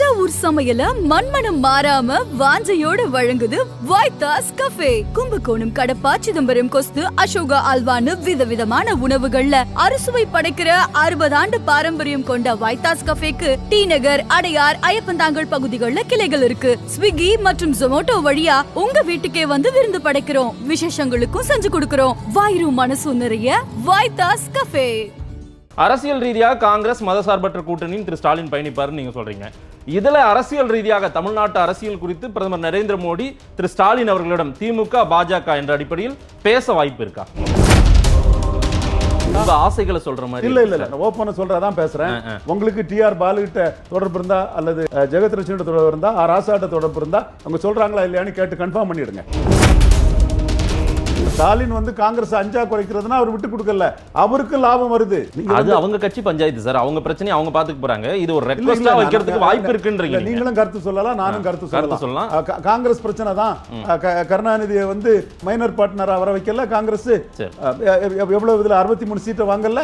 தஞ்சாவூர் சமையல மண்மனம் மாறாம வாஞ்சையோட வழங்குது வைத்தாஸ் கஃபே. கும்பகோணம், கடப்பா, சிதம்பரம், கொஸ்து, அசோகா அல்வான்னு விதவிதமான உணவுகள்ல அறுசுவை படைக்கிற 60 ஆண்டு பாரம்பரியம் கொண்ட வைத்தாஸ் கஃபேக்கு டி நகர், அடையார், ஐயப்பந்தாங்கல் பகுதிகள்ல கிளைகள் இருக்கு. ஸ்விக்கி மற்றும் ஜொமேட்டோ வழியா உங்க வீட்டுக்கே வந்து விருந்து படைக்கிறோம். விசேஷங்களுக்கும் செஞ்சு கொடுக்கிறோம். வயிறு மனசு நிறைய வைத்தாஸ் கஃபே. அரசியல் ரீதியாக காங்கிரஸ் மதசார்பற்ற கூட்டணியின் திரு ஸ்டாலின் பயணிப்பாருன்னு நீங்கள் சொல்கிறீங்க. இதில் அரசியல் ரீதியாக தமிழ்நாட்டு அரசியல் குறித்து பிரதமர் நரேந்திர மோடி திரு ஸ்டாலின் அவர்களிடம் திமுக, பாஜக என்ற அடிப்படையில் பேச வாய்ப்பு இருக்கா? ஆசைகளை சொல்ற மாதிரி இல்ல இல்ல நான் ஓபனா சொல்றதா பேசுறேன். உங்களுக்கு டிஆர் பாலு கிட்ட தொடர்பு இருந்தா அல்லது ஜெகத் ரட்சன் கிட்ட தொடர்பு இருந்தா, ராசாட்ட தொடர்பு இருந்தா அவங்க சொல்றாங்களா இல்லையான்னு கேட்டு கன்ஃபார்ம் பண்ணிடுங்க. ஸ்டாலின் வந்து காங்கிரஸ் 5 குறைக்கிறதுனா அவர் விட்டு கொடுக்கல, அவருக்கு லாபம் வருது. அது அவங்க கட்சி பஞ்சாயத்து சார், அவங்க பிரச்சனை அவங்க பாத்துக்க போறாங்க. இது ஒரு ரெக்வெஸ்டா வைக்கிறதுக்கு வாய்ப்பு இருக்குன்றீங்க. நீங்களும் கருத்து சொல்லலாம், நானும் கருத்து சொல்லலாம். காங்கிரஸ் பிரச்சனை தான். கருணாநிதியை வந்து மைனர் பார்ட்னரா வர வைக்கல காங்கிரஸ். எவ்வளவு இதுல 63 சீட்டை வாங்கல.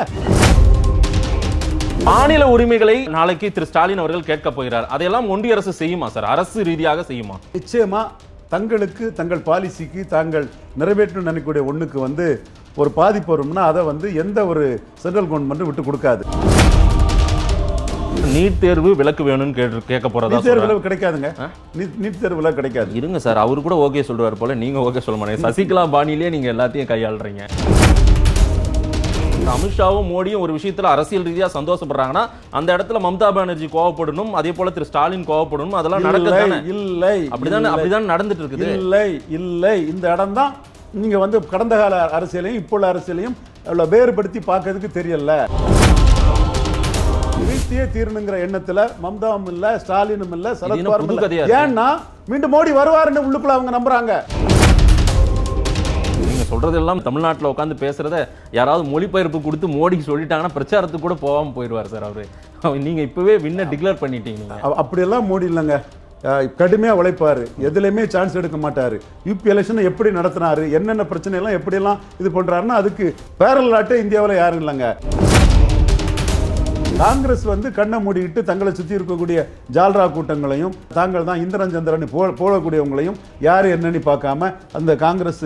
மாநில உரிமைகளை நாளைக்கு திரு ஸ்டாலின் அவர்கள் கேட்க போகிறார். அதையெல்லாம் ஒன்றிய அரசு செய்யுமா சார்? அரசு ரீதியாக செய்யுமா? நிச்சயமா தங்களுக்கு தங்கள் பாலிசிக்கு தாங்கள் நிறைவேற்றணும்னு நினைக்கக்கூடிய ஒன்றுக்கு வந்து ஒரு பாதிப்பு வரும்னா அதை வந்து எந்த ஒரு சென்ட்ரல் கவர்மெண்ட் விட்டு கொடுக்காது. நீட் தேர்வு விலக்கு வேணும்னு கேட்க போறதா? விலக்கு கிடைக்காதுங்க, நீட் தேர்வு விலக்கு கிடைக்காது. இருங்க சார், அவரு கூட ஓகே சொல்றாரு போல, நீங்க ஓகே சொல்ல மாட்டீங்க. சசிகலா பாணியிலேயே நீங்க எல்லாத்தையும் கையாளுறீங்க. அமித்ஷாவும் மோடியும் ஒரு விஷயத்துல அரசியல் ரீதியா சந்தோஷப்படுறாங்கன்னா அந்த இடத்துல மம்தா பானர்ஜி கோவப்படணும், அதே போல திரு ஸ்டாலின் கோவப்படணும். அதெல்லாம் நடக்கதானே? இல்லை, அப்படிதான் நடந்துட்டு இருக்குது. இல்லை இல்லை, இந்த இடம் தான் நீங்க வந்து கடந்த கால அரசியலையும் இப்போ உள்ள அரசியலையும் வேறுபடுத்தி பார்க்கறதுக்கு தெரியல. வீழ்த்தியே தீரணுங்கிற எண்ணத்துல மம்தாவும் இல்ல, ஸ்டாலினும் இல்ல, சரத்வாரும் இல்ல. ஏன்னா மீண்டும் மோடி வருவாருன்னு உள்ளுக்குள்ள அவங்க நம்புறாங்க. சொல்றதெல்லாம் தமிழ்நாட்டில் உட்காந்து பேசுறத யாராவது மொழிபெயர்ப்பு கொடுத்து மோடிக்கு சொல்லிட்டாங்கன்னா பிரச்சாரத்துக்கு கூட போகாம போயிடுவார் சார் அவரு. நீங்க இப்பவே வின்னர் டிக்ளேர் பண்ணிட்டீங்க. அப்படியெல்லாம் மோடி இல்லைங்க, கடுமையாக உழைப்பார், எதுலையுமே சான்ஸ் எடுக்க மாட்டார். யூபி எலெக்ஷனை எப்படி நடத்தினாரு, என்னென்ன பிரச்சனைலாம் எப்படியெல்லாம் இது பண்ணுறாருன்னா அதுக்கு பேரல் ஆட்டே இந்தியாவில் யாரும் இல்லைங்க. காங்கிரஸ் வந்து கண்ணை மூடிக்கிட்டு தங்களை சுற்றி இருக்கக்கூடிய ஜால்ரா கூட்டங்களையும் தாங்கள் தான் இந்திரன் சந்திரன் போடக்கூடியவங்களையும் யார் என்னன்னு பார்க்காம அந்த காங்கிரஸ்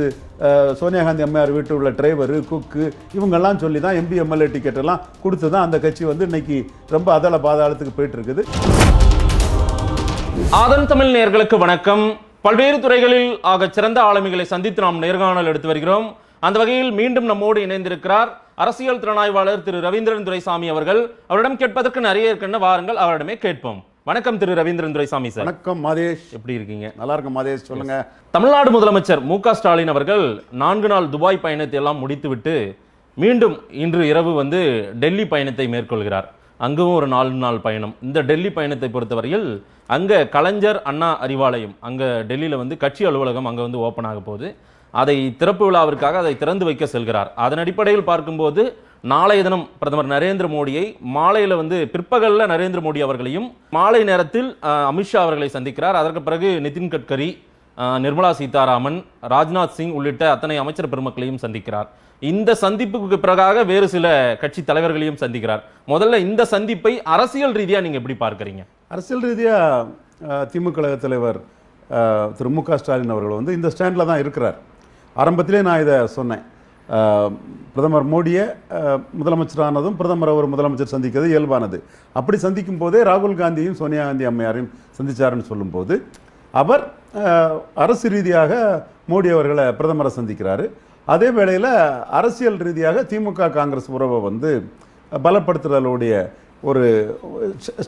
சோனியா காந்தி அம்மையார் வீட்டு உள்ள டிரைவரு, குக்கு இவங்கெல்லாம் சொல்லி தான் எம்பி எம்எல்ஏ டிக்கெட் எல்லாம் கொடுத்து தான் அந்த கட்சி வந்து இன்னைக்கு ரொம்ப அதள பாதாளத்துக்கு போயிட்டு இருக்குது. ஆதன் தமிழ் நேயர்களுக்கு வணக்கம். பல்வேறு துறைகளில் ஆக சிறந்த ஆளுமைகளை சந்தித்து நாம் நேர்காணல் எடுத்து வருகிறோம். அந்த வகையில் மீண்டும் நம்மோடு இணைந்திருக்கிறார் அரசியல் திறனாய்வாளர் திரு ரவீந்திரன் துரைசாமி அவர்கள். அவரிடம் கேட்பதற்கு நிறைய இருக்குன்னு வாருங்கள், அவரிடமே கேட்போம். வணக்கம் திரு ரவீந்திரன் துரைசாமி சார். வணக்கம் மாதேஷ், எப்படி இருக்கீங்க? நல்லா இருக்கும் மாதேஷ், சொல்லுங்க. தமிழ்நாடு முதலமைச்சர் மு க ஸ்டாலின் அவர்கள் 4 நாள் துபாய் பயணத்தை எல்லாம் முடித்துவிட்டு மீண்டும் இன்று இரவு வந்து டெல்லி பயணத்தை மேற்கொள்கிறார். அங்கும் ஒரு 4 நாள் பயணம். இந்த டெல்லி பயணத்தை பொறுத்தவரையில் அங்கே கலைஞர் அண்ணா அறிவாலயம், அங்கே டெல்லியில் வந்து கட்சி அலுவலகம் அங்கே வந்து ஓப்பன் ஆக போகுது. அதை திறப்பு விழாவிற்காக அதை திறந்து வைக்க செல்கிறார். அதன் அடிப்படையில் பார்க்கும்போது நாளைய தினம் பிரதமர் நரேந்திர மோடியை மாலையில் வந்து பிற்பகலில் நரேந்திர மோடி அவர்களையும் மாலை நேரத்தில் அமித்ஷா அவர்களை சந்திக்கிறார். அதற்கு பிறகு நிதின் கட்கரி, நிர்மலா சீதாராமன், ராஜ்நாத் சிங் உள்ளிட்ட அத்தனை அமைச்சர் பெருமக்களையும் சந்திக்கிறார். இந்த சந்திப்புக்கு பிறகாக வேறு சில கட்சி தலைவர்களையும் சந்திக்கிறார். முதல்ல இந்த சந்திப்பை அரசியல் ரீதியாக நீங்கள் எப்படி பார்க்குறீங்க? அரசியல் ரீதியாக திமுக தலைவர் திரு மு க ஸ்டாலின் அவர்கள் வந்து இந்த ஸ்டாண்டில் தான் இருக்கிறார். ஆரம்பத்திலே நான் இதை சொன்னேன், பிரதமர் மோடியை முதலமைச்சரானதும் பிரதமர் ஒரு முதலமைச்சர் சந்திக்கிறது இயல்பானது. அப்படி சந்திக்கும் போதே ராகுல் காந்தியும் சோனியா காந்தி அம்மையாரையும் சந்தித்தாருன்னு சொல்லும்போது அவர் அரசு ரீதியாக மோடி அவர்களை பிரதமரை சந்திக்கிறாரு. அதே வேளையில் அரசியல் ரீதியாக திமுக காங்கிரஸ் உறவை வந்து பலப்படுத்துதலுடைய ஒரு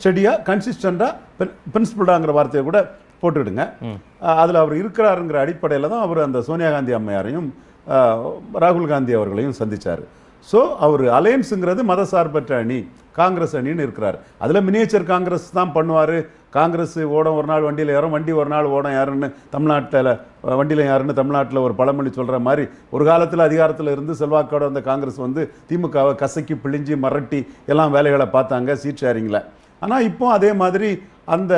ஸ்டெடியாக, கன்சிஸ்டண்டாக, பிரின்சிபிள்டாங்கிற வார்த்தையை கூட போட்டுவிடுங்க, அதில் அவர் இருக்கிறாருங்கிற அடிப்படையில் தான் அவர் அந்த சோனியா காந்தி அம்மையாரையும் ராகுல் காந்தி அவர்களையும் சந்தித்தார். ஸோ அவர் அலையன்ஸுங்கிறது மதசார்பற்ற அணி காங்கிரஸ் அணின்னு இருக்கிறார். அதில் மினியேச்சர் காங்கிரஸ் தான் பண்ணுவார். காங்கிரஸ் ஓடம் ஒரு நாள் வண்டியில் யாரும், வண்டி ஒரு நாள் ஓடம் யாருன்னு தமிழ்நாட்டில் வண்டியில் யாருன்னு தமிழ்நாட்டில் ஒரு பழமொழி சொல்கிற மாதிரி ஒரு காலத்தில் அதிகாரத்தில் இருந்து செல்வாக்கோட அந்த காங்கிரஸ் வந்து திமுகவை கசக்கி பிழிஞ்சி மரட்டி எல்லாம் வேலைகளை பார்த்தாங்க சீட் ஷேரிங்கில். ஆனால் இப்போ அதே மாதிரி அந்த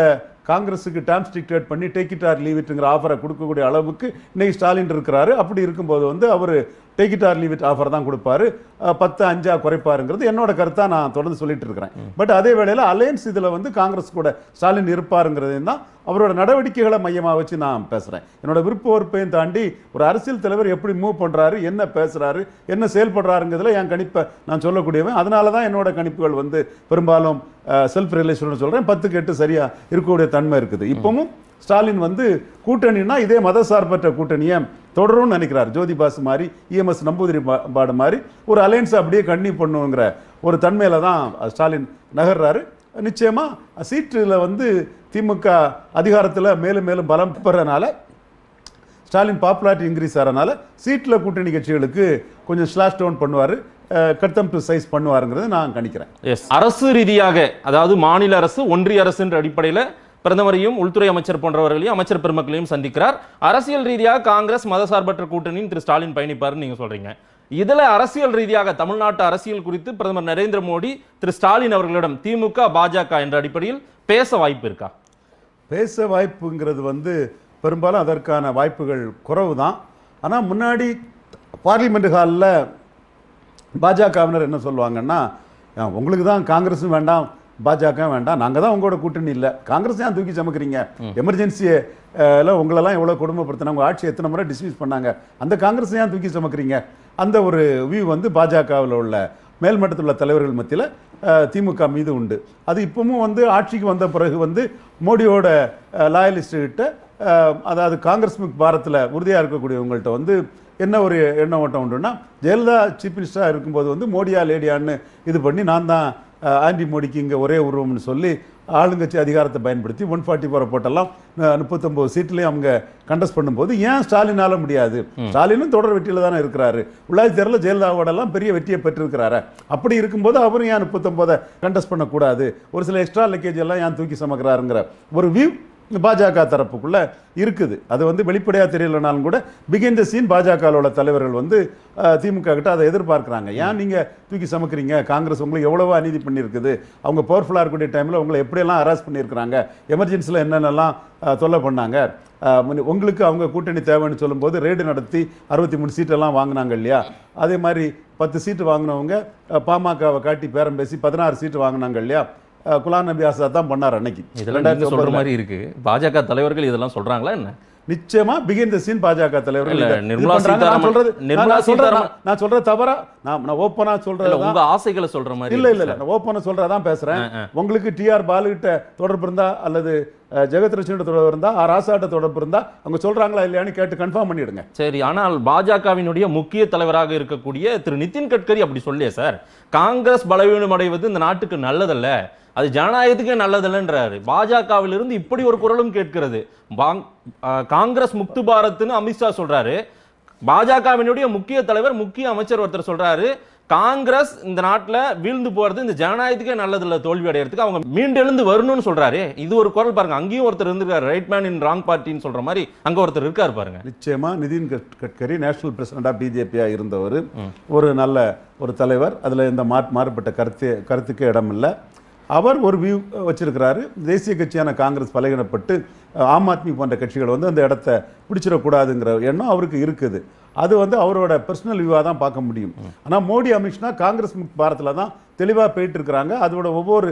காங்கிரஸுக்கு டேம்ஸ் டிக்டேட் பண்ணி டேக் இட் ஆர் லீவ் இட்டுங்கிற ஆஃபரை கொடுக்கக்கூடிய அளவுக்கு இன்றைக்கி ஸ்டாலின் இருக்கிறாரு. அப்படி இருக்கும்போது வந்து அவர் Take it or leave it offer than Kurupare, Pata Anja Koreparanga, the Ennoda Kartana, Total Solitaire. But Adevadella, Alliance Sidalavan, the Congress Koda, Stalin Irparanga, or another Kila Mayama Vachinam Pesra. Another Rupur Paint Andi, Rasil Telever, Yapri Mu Pondrari, Yena Pesrari, Yena Sail Podrangala, and Kanipa, Nansolo Kudeva, Adanala, and Noda Kanipal, when the Permbalum self relational children, Pathaketa Saria, Irkude Tanmerk. Ipomu, Stalin Vande, Kutanina, they mother Sarpata Kutaniam. தொடரும் நினைக்கிறார் ஜோதி பாஸ் மாதிரி EMS Namboodiripad மாதிரி ஒரு alliance அப்படியே continue பண்ணுங்கற ஒரு தன்மையில தான் ஸ்டாலின் நகர்றாரு நிச்சயமா சீட்ல வந்து திமுக அதிகாரத்துல மேலும் மேலும் பலம் பெறறனால ஸ்டாலின் பாப்புலாரிட்டி இன்கிரீஸ் ஆறனால சீட்ல கூட்டணி கட்சிகளுக்கு கொஞ்சம் ஸ்லாஷ் டவுன் பண்ணுவாரு கட்டம் டு சைஸ் பண்ணுவாருங்கறது நான் கணிக்கிறேன் எஸ் அரசு ரீதியாக அதாவது மாநில அரசு ஒன்றிய அரசுன்ற அடிப்படையில பிரதமரையும் உள்துறை அமைச்சர் போன்றவர்களையும் அமைச்சர் பெருமக்களையும் சந்திக்கிறார் அரசியல் ரீதியாக காங்கிரஸ் மதசார்பற்ற கூட்டணியின் திரு ஸ்டாலின் பயணிப்பார்னு நீங்க சொல்றீங்க இதல அரசியல் ரீதியாக தமிழ்நாட்டு அரசியல் குறித்து பிரதமர் நரேந்திர மோடி திரு ஸ்டாலின் அவர்களிடம் திமுக பாஜக என்ற அடிப்படையில் பேச வாய்ப்பு இருக்கா பேச வாய்ப்புங்கிறது வந்து பெரும்பாலும் அதற்கான வாய்ப்புகள் குறைவுதான் ஆனா முன்னாடி பார்லிமென்ட் ஹால்ல பாஜகவினர் என்ன சொல்வாங்கன்னா உங்களுக்கு தான் காங்கிரஸும் வேண்டாம் பாஜாக்க வேண்டாம் நாங்க தான் உங்களோட கூட்டணி இல்ல காங்கிரஸ் தான் தூக்கி சமக்குறீங்க எமர்ஜென்சி எல்லாம் உங்கள எல்லாம் எவ்வளவு கொடுமைப்படுத்துறாங்க ஆட்சி எத்தனை முறை டிஸ்மிஸ் பண்ணாங்க அந்த காங்கிரஸ் தான் தூக்கி சமக்குறீங்க அந்த ஒரு வியூ வந்து பாஜாக்கவுல உள்ள மேல்மட்டத்தில் உள்ள தலைவர்கள் மத்தியில திமுக மீது உண்டு அது இப்பவும் வந்து ஆட்சிக்கு வந்த பிறகு வந்து மோடியோட லயலிஸ்ட் கிட்ட அதாவது காங்கிரஸ் முக் பாரத்ல உறுதியா இருக்கக்கூடியவங்கள்ட்ட வந்து என்ன ஒரு எண்ண ஓட்டம் உண்டுனா ஜெயலலிதா சீஃப் மினிஸ்டரா இருக்கும்போது வந்து மோடியா லேடியான்னு இது பண்ணி நான் தான் ஆண்டி மோடிக்கு இங்கே ஒரே உருவம்னு சொல்லி ஆளுங்கட்சி அதிகாரத்தை பயன்படுத்தி 144 போட்டெல்லாம் 39 சீட்லேயும் அவங்க கண்டஸ்ட் பண்ணும்போது ஏன் ஸ்டாலினால முடியாது ஸ்டாலினும் தொடர் வெற்றியில் தானே இருக்கிறாரு உள்ளாட்சி தேர்தலில் ஜெயலலிதாவோடலாம் பெரிய வெற்றியை பெற்றிருக்கிறாரு அப்படி இருக்கும்போது அவரும் ஏன் 39 கண்டஸ்ட் பண்ணக்கூடாது ஒரு சில எக்ஸ்ட்ரா லக்கேஜ் எல்லாம் ஏன் தூக்கி சமக்கிறாருங்கிற ஒரு வியூ பாஜக தரப்புக்குள்ள இருக்குது அது வந்து வெளிப்படையா தெரியலனாலும் கூட பிகின் தி சீன் பாஜகவோட தலைவர்கள் வந்து திமுக கிட்ட அதை எதிர்பார்க்கறாங்க ஏன் நீங்க தூக்கி சமக்குறீங்க காங்கிரஸ் உங்களுக்கு எவ்வளவு அநீதி பண்ணிருக்குது அவங்க பவர்ஃபுல்லா இருக்க டைம்ல உங்களை எப்படி எல்லாம் ஹராஸ் பண்ணிருக்காங்க எமர்ஜென்சில என்னென்னலாம் தொல்லை பண்ணாங்க உங்களுக்கு அவங்க கூட்டணி தேவைன்னு சொல்லும்போது ரேடு நடத்தி 63 சீட் எல்லாம் வாங்குனாங்க இல்லையா அதே மாதிரி 10 சீட் வாங்குனவங்க பாமகவை காட்டி பேரம் பேசி 16 சீட் வாங்குனாங்க இல்லையா குலான் நபி ஆசாத் தான் பண்ணார் அன்னைக்கு இதெல்லாம் சொல்ற மாதிரி இருக்கு பாஜக தலைவர்கள் இதெல்லாம் சொல்றாங்களா என்ன நிச்சயமா பிகின் தி சீன் பாஜக தலைவர்கள் நிர்மலா சீதாராமன் நான் சொல்ற தவறா நான் ஓபனா சொல்றேன் உங்க ஆசைகளை சொல்ற மாதிரி இல்ல இல்ல நான் ஓபனா சொல்றத தான் பேசுறேன் உங்களுக்கு டிஆர் பாலு கிட்ட தொடர்பு இருந்தா அல்லது ஜெகத்ரட்சனோட தொடர்பு இருந்தா ராசாட்ட தொடர்பு இருந்தா அவங்க சொல்றாங்களா இல்லையான்னு கேட்டு கன்ஃபார்ம் பண்ணிடுங்க சரி ஆனால் பாஜகவினுடைய முக்கிய தலைவராக இருக்கக்கூடிய திரு நிதின் கட்கரி அப்படி சொல்லியே சார் காங்கிரஸ் பலவீனம் அடைவது இந்த நாட்டுக்கு நல்லதல்ல அது ஜனநாயகத்துக்கே நல்லதில்லைன்றாரு பாஜகவிலிருந்து இப்படி ஒரு குரலும் கேட்கிறது காங்கிரஸ் முக்து பாரத்னு அமித்ஷா சொல்றாரு பாஜகவினுடைய முக்கிய தலைவர் முக்கிய அமைச்சர் ஒருத்தர் சொல்றாரு காங்கிரஸ் இந்த நாட்டில் வீழ்ந்து போறது இந்த ஜனநாயகத்துக்கே நல்லதில்லை தோல்வி அடையிறதுக்கு அவங்க மீண்டெழுந்து வரணும்னு சொல்றாரு இது ஒரு குரல் பாருங்க அங்கேயும் ஒருத்தர் இருந்திருக்காரு ரைட் மேன் இன் ராங் பார்ட்டின்னு சொல்ற மாதிரி அங்க ஒருத்தர் இருக்காரு பாருங்க நிச்சயமா நிதின் கட்கரி நேஷனல் பிரசிடண்டா பிஜேபியா இருந்தவர் ஒரு நல்ல ஒரு தலைவர் அதுல இந்த மாறுபட்ட கருத்துக்கே இடம் இல்லை அவர் ஒரு வியூ வச்சிருக்கிறாரு தேசிய கட்சியான காங்கிரஸ் பலகீனப்பட்டு ஆம் ஆத்மி போன்ற கட்சிகள் வந்து அந்த இடத்த பிடிச்சிடக்கூடாதுங்கிற எண்ணம் அவருக்கு இருக்குது அது வந்து அவரோட பர்சனல் வியூவாக தான் பார்க்க முடியும் ஆனால் மோடி அமித்ஷா காங்கிரஸ் பாரத்தில் தான் தெளிவாக போயிட்டு இருக்கிறாங்க அதோட ஒவ்வொரு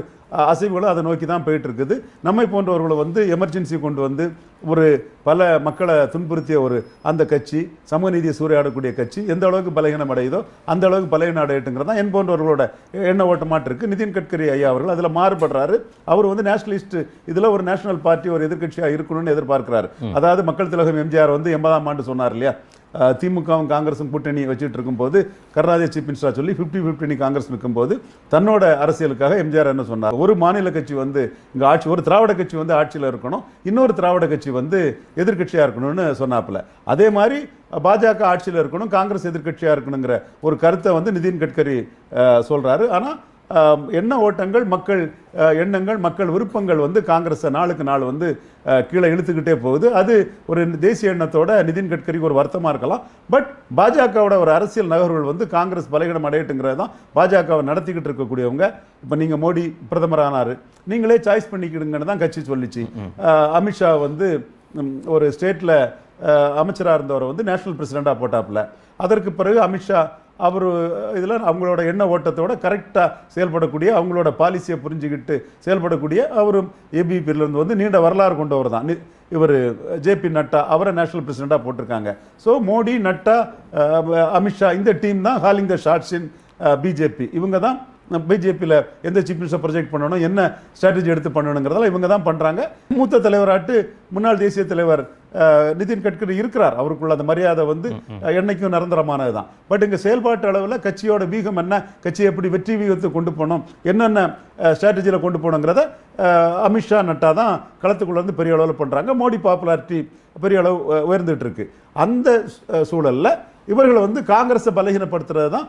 அசைவுகளும் அதை நோக்கி தான் போயிட்டு இருக்குது நம்மை போன்றவர்களை வந்து எமர்ஜென்சி கொண்டு வந்து ஒரு பல மக்களை துன்புறுத்திய ஒரு அந்த கட்சி சமூக நீதியை சூறையாடக்கூடிய கட்சி எந்த அளவுக்கு பலகீனம் அடையுதோ அந்த அளவுக்கு பலகீனம் அடையட்டுங்கிறது தான் என் போன்றவர்களோட எண்ண ஓட்டமாட்டு இருக்குது நிதின் கட்கரி ஐயா அவர்கள் அதில் மாறுபடுறாரு அவர் வந்து நேஷனலிஸ்ட் இதில் ஒரு நேஷனல் பார்ட்டி ஒரு எதிர்கட்சியாக இருக்கணும்னு எதிர்பார்க்கிறார் அதாவது மக்கள் திலகம் எம்ஜிஆர் வந்து 80ஆம் ஆண்டு சொன்னார் இல்லையா திமுகவும் காங்கிரஸும் கூட்டணி வச்சுட்டு இருக்கும்போது கருணாநிதி சீஃப் மினிஸ்டராக சொல்லி 50-50 காங்கிரஸ் நிற்கும்போது தன்னோட அரசியலுக்காக எம்ஜிஆர் என்ன சொன்னார் ஒரு மாநில கட்சி வந்து இங்கே ஆட்சி ஒரு திராவிட கட்சி வந்து ஆட்சியில் இருக்கணும் இன்னொரு திராவிட கட்சி வந்து எதிர்கட்சியாக இருக்கணும்னு சொன்னாப்புல அதே மாதிரி பாஜக ஆட்சியில் இருக்கணும் காங்கிரஸ் எதிர்கட்சியாக இருக்கணுங்கிற ஒரு கருத்தை வந்து நிதின் கட்கரி சொல்கிறாரு ஆனால் எண்ண ஓட்டங்கள் மக்கள் எண்ணங்கள் மக்கள் விருப்பங்கள் வந்து காங்கிரஸை நாளுக்கு நாள் வந்து கீழே இழுத்துக்கிட்டே போகுது அது ஒரு தேசிய எண்ணத்தோட நிதின் கட்கரிக்கு ஒரு வருத்தமாக இருக்கலாம் பட் பாஜகவோட ஒரு அரசியல் நகர்வுகள் வந்து காங்கிரஸ் பலகீனம் அடையட்டுங்கிறது தான் பாஜகவை நடத்திக்கிட்டு இருக்கக்கூடியவங்க இப்போ நீங்கள் மோடி பிரதமரானார் நீங்களே சாய்ஸ் பண்ணிக்கிடுங்கன்னு தான் கட்சி சொல்லிச்சு அமித்ஷா வந்து ஒரு ஸ்டேட்டில் அமைச்சராக இருந்தவர் வந்து நேஷனல் பிரசிடெண்ட்டாக போட்டாப்புல. அதற்கு பிறகு அமித்ஷா அவர் இதில் அவங்களோட எண்ண ஓட்டத்தோட கரெக்டாக செயல்படக்கூடிய அவங்களோட பாலிசியை புரிஞ்சுக்கிட்டு செயல்படக்கூடிய அவரும் ஏபிபியிலேருந்து வந்து நீண்ட வரலாறு கொண்டவர் தான் இவர் ஜேபி நட்டா. அவரை நேஷனல் பிரசிடெண்ட்டாக போட்டிருக்காங்க. ஸோ மோடி, நட்டா, அமித்ஷா இந்த டீம் தான் ஹாலிங் த ஷார்ட்ஸ் இன் பிஜேபி. இவங்க தான் பிஜேபியில் எந்த சீஃப் மினிஸ்டர் ப்ரொஜெக்ட் பண்ணணும், என்ன ஸ்ட்ராட்டஜி எடுத்து பண்ணணுங்கிறதெல்லாம் இவங்க தான் பண்ணுறாங்க. மூத்த தலைவராட்டு முன்னாள் தேசிய தலைவர் நிதின் கட்கரி இருக்கிறார். அவருக்குள்ள அந்த மரியாதை வந்து என்னைக்கும் நிரந்தரமானது தான். பட் இங்கே செயல்பாட்டு அளவில் கட்சியோட வீகம் என்ன, கட்சியை எப்படி வெற்றி வீகத்தை கொண்டு போகணும், என்னென்ன ஸ்ட்ராட்டஜியில் கொண்டு போகணுங்கிறத அமித்ஷா, நட்டா தான் களத்துக்குள்ளே வந்து பெரிய அளவில் பண்ணுறாங்க. மோடி பாப்புலாரிட்டி பெரிய அளவு உயர்ந்துகிட்டு இருக்கு. அந்த சூழலில் இவர்களை வந்து காங்கிரஸை பலகீனப்படுத்துறது தான்